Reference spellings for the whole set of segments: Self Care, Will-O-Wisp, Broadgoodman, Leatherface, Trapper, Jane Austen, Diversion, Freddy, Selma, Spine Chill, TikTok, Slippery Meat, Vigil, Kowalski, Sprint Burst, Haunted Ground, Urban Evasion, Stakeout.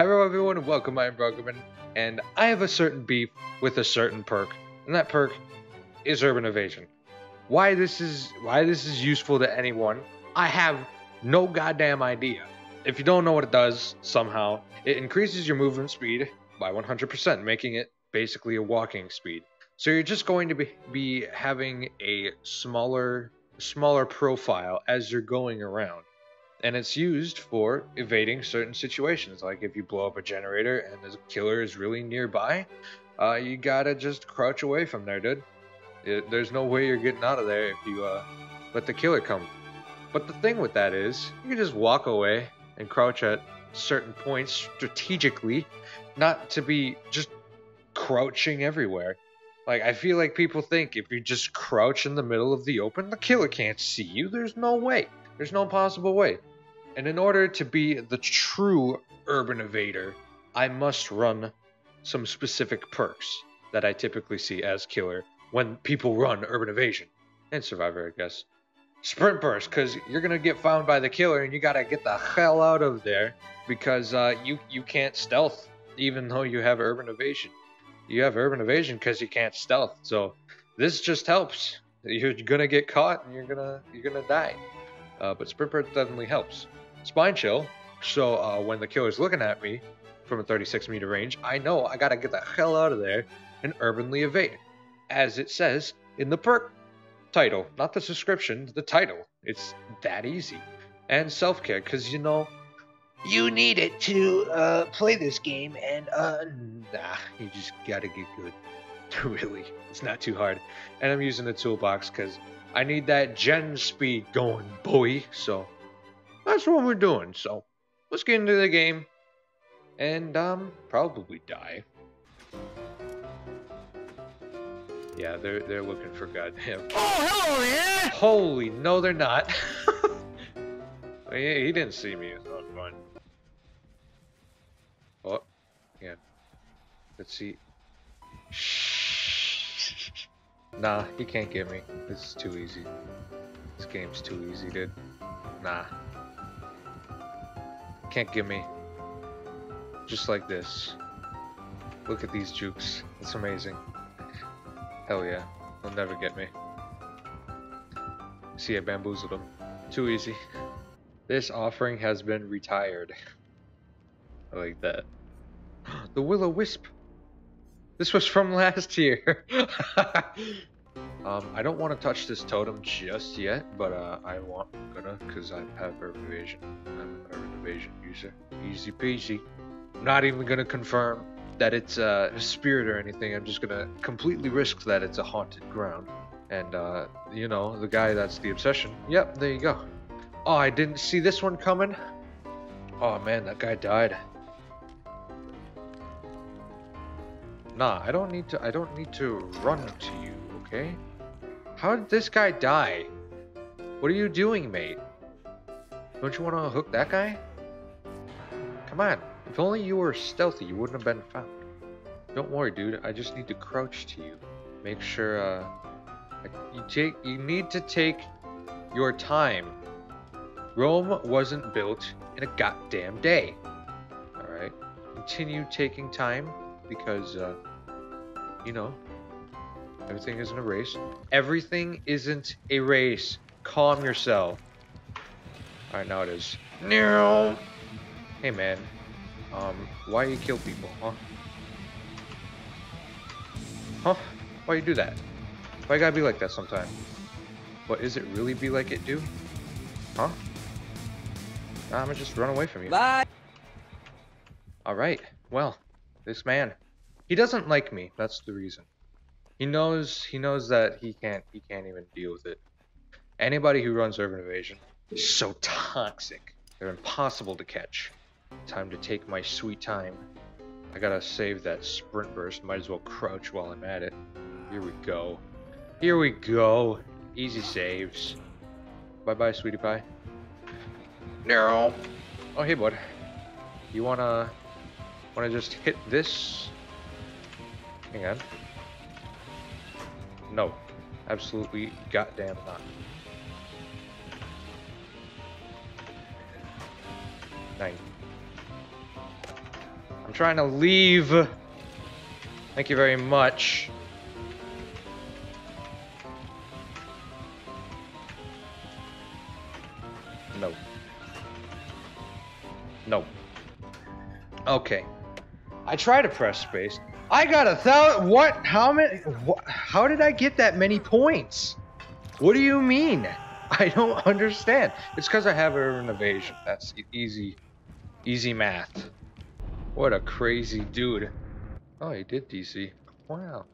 Hello everyone and welcome, I am Broadgoodman, and I have a certain beef with a certain perk, and that perk is Urban Evasion. Why this is useful to anyone, I have no goddamn idea. If you don't know what it does, somehow, it increases your movement speed by 100%, making it basically a walking speed. So you're just going to be having a smaller profile as you're going around. And it's used for evading certain situations, like if you blow up a generator and the killer is really nearby, you gotta just crouch away from there, dude. There's no way you're getting out of there if you let the killer come. But the thing with that is, you can just walk away and crouch at certain points strategically, not to be just crouching everywhere. Like, I feel like people think if you just crouch in the middle of the open, the killer can't see you. There's no way. There's no possible way. And in order to be the true Urban Evader, I must run some specific perks that I typically see as killer when people run Urban Evasion. And Survivor, I guess. Sprint Burst, because you're going to get found by the killer and you got to get the hell out of there because you can't stealth even though you have Urban Evasion. You have Urban Evasion because you can't stealth. So this just helps. You're going to get caught and you're gonna die. But Sprint Burst definitely helps. Spine Chill, so when the killer's looking at me from a 36-meter range, I know I gotta get the hell out of there and urbanly evade, as it says in the perk title. Not the subscription, the title. It's that easy. And Self Care, because, you know, you need it to play this game, and nah, you just gotta get good. Really, it's not too hard. And I'm using the toolbox, because I need that gen speed going, boy. So that's what we're doing. So let's get into the game and probably die. Yeah, they're looking for goddamn. Oh, hello there! Holy no, they're not. Well, yeah, he didn't see me. It's not fun. Oh, yeah. Let's see. Shh. Nah, he can't get me. This is too easy. This game's too easy, dude. Nah. Can't get me. Just like this. Look at these jukes. It's amazing. Hell yeah. They'll never get me. See, I bamboozled him. Too easy. This offering has been retired. I like that. The Will-O-Wisp! This was from last year. I don't want to touch this totem just yet, but I'm gonna, because I have Urban Evasion. I'm an Urban Evasion user. Easy peasy. I'm not even gonna confirm that it's a spirit or anything. I'm just gonna completely risk that it's a haunted ground. And you know, the guy that's the obsession. Yep, there you go. Oh, I didn't see this one coming. Oh man, that guy died. Nah, I don't need to run to you, okay? How did this guy die? What are you doing, mate? Don't you want to hook that guy? Come on. If only you were stealthy, you wouldn't have been found. Don't worry, dude. I just need to crouch to you. Make sure you need to take your time. Rome wasn't built in a goddamn day. All right. Continue taking time. Because, you know, everything isn't a race. Everything isn't a race. Calm yourself. Alright, now it is. No! Hey, man. Why you kill people, huh? Huh? Why you do that? Why you gotta be like that sometime? What, is it really be like it do? Huh? Nah, I'm gonna just run away from you. Bye! Alright, well. This man, he doesn't like me. That's the reason. He knows that he can't even deal with it. Anybody who runs Urban Evasion is so toxic. They're impossible to catch. Time to take my sweet time. I gotta save that Sprint Burst. Might as well crouch while I'm at it. Here we go. Here we go. Easy saves. Bye bye, sweetie pie. No. Oh, hey, bud. You wanna just hit this? Hang on. No. Absolutely goddamn not. Nine. I'm trying to leave. Thank you very much. No. No. Okay. I try to press space. I got 1,000. What? How many? How did I get that many points? What do you mean? I don't understand. It's because I have Urban Evasion. That's easy, easy math. What a crazy dude. Oh, he did DC. Wow.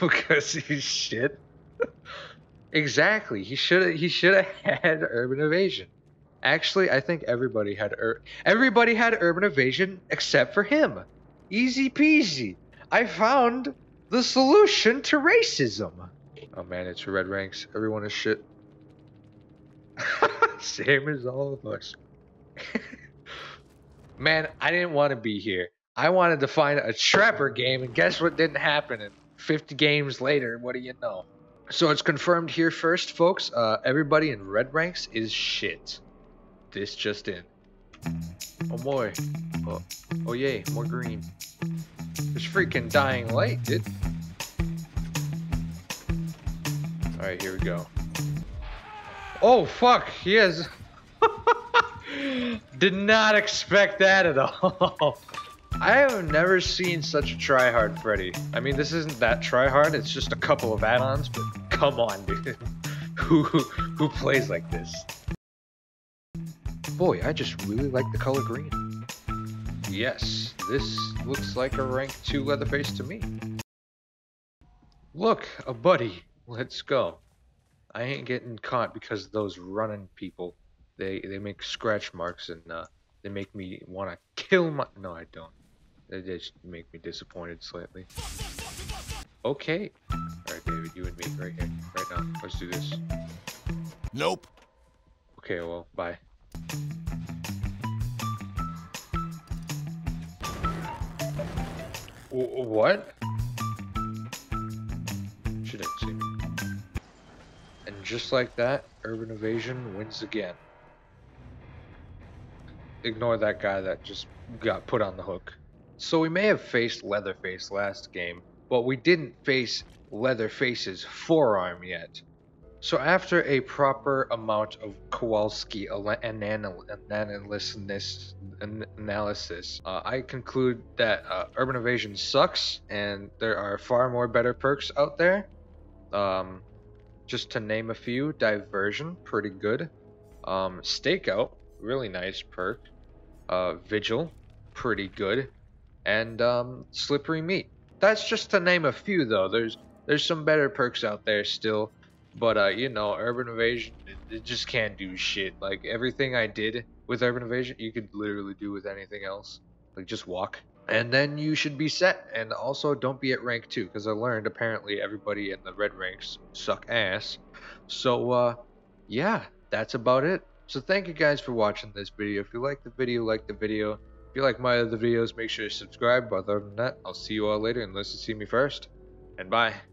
Because he's shit. Exactly. He should have had Urban Evasion. Actually, I think everybody had Urban Evasion except for him. Easy peasy. I found the solution to racism. Oh man, it's red ranks. Everyone is shit. Same as all of us. Man, I didn't want to be here. I wanted to find a Trapper game, and guess what didn't happen? And 50 games later, what do you know? So it's confirmed here first, folks. Everybody in red ranks is shit. This just in. Oh boy. Oh yay, more green. It's freaking dying light, dude. Alright, here we go. Oh fuck, he is. Did not expect that at all. I have never seen such a tryhard Freddy. I mean, this isn't that tryhard, it's just a couple of add-ons, but come on, dude. Who plays like this? Boy, I just really like the color green. Yes, this looks like a rank 2 Leatherface to me. Look, a buddy. Let's go. I ain't getting caught because those running people, they make scratch marks, and they make me want to kill my... No, I don't. They just make me disappointed slightly. Okay. Alright, David, you and me right here, right now. Let's do this. Nope. Okay, well, bye. What? She didn't see me. And just like that, Urban Evasion wins again. Ignore that guy that just got put on the hook. So we may have faced Leatherface last game, but we didn't face Leatherface's forearm yet. So after a proper amount of Kowalski analysis, I conclude that Urban Evasion sucks, and there are far more better perks out there. Just to name a few, Diversion, pretty good. Stakeout, really nice perk. Vigil, pretty good. And Slippery Meat. That's just to name a few, though. There's some better perks out there still. But, you know, Urban Evasion, it just can't do shit. Like, everything I did with Urban Evasion, you could literally do with anything else. Like, just walk. And then you should be set. And also, don't be at rank 2. Because I learned, apparently, everybody in the red ranks suck ass. So, yeah, that's about it. So, thank you guys for watching this video. If you like the video, like the video. If you like my other videos, make sure to subscribe. But other than that, I'll see you all later unless you see me first. And bye.